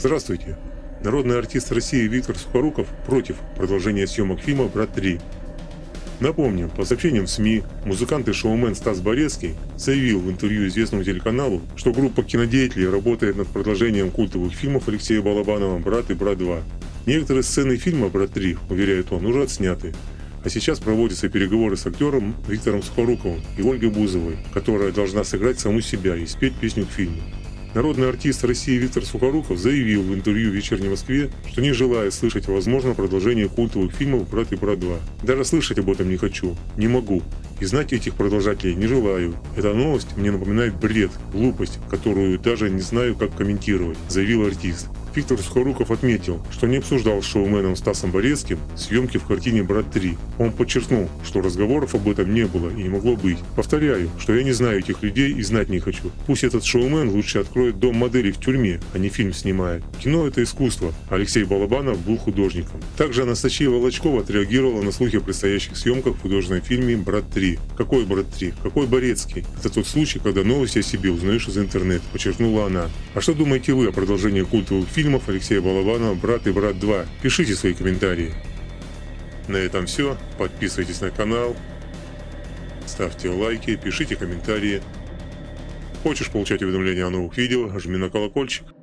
Здравствуйте! Народный артист России Виктор Сухоруков против продолжения съемок фильма «Брат-3». Напомним, по сообщениям в СМИ, музыкант и шоумен Стас Барецкий заявил в интервью известному телеканалу, что группа кинодеятелей работает над продолжением культовых фильмов Алексея Балабанова «Брат» и «Брат-2». Некоторые сцены фильма «Брат-3», уверяет он, уже отсняты. А сейчас проводятся переговоры с актером Виктором Сухоруковым и Ольгой Бузовой, которая должна сыграть саму себя и спеть песню к фильму. Народный артист России Виктор Сухоруков заявил в интервью «Вечерней Москве», что не желает слышать о возможном продолжении культовых фильмов «Брат» и «Брат-2». «Даже слышать об этом не хочу, не могу. И знать этих продолжателей не желаю. Эта новость мне напоминает бред, глупость, которую даже не знаю, как комментировать», – заявил артист. Виктор Сухоруков отметил, что не обсуждал с шоуменом Стасом Борецким съемки в картине «Брат-3». Он подчеркнул, что разговоров об этом не было и не могло быть. «Повторяю, что я не знаю этих людей и знать не хочу. Пусть этот шоумен лучше откроет дом моделей в тюрьме, а не фильм снимает. Кино – это искусство». Алексей Балабанов был художником. Также Анастасия Волочкова отреагировала на слухи о предстоящих съемках в художественном фильме «Брат-3». «Какой брат-3? Какой Борецкий? Это тот случай, когда новости о себе узнаешь из интернета», – подчеркнула она. А что думаете вы о продолжении культовых фильмов Алексея Балабанова «Брат» и «Брат-2»? Пишите свои комментарии. На этом все. Подписывайтесь на канал, ставьте лайки, пишите комментарии. Хочешь получать уведомления о новых видео? Жми на колокольчик.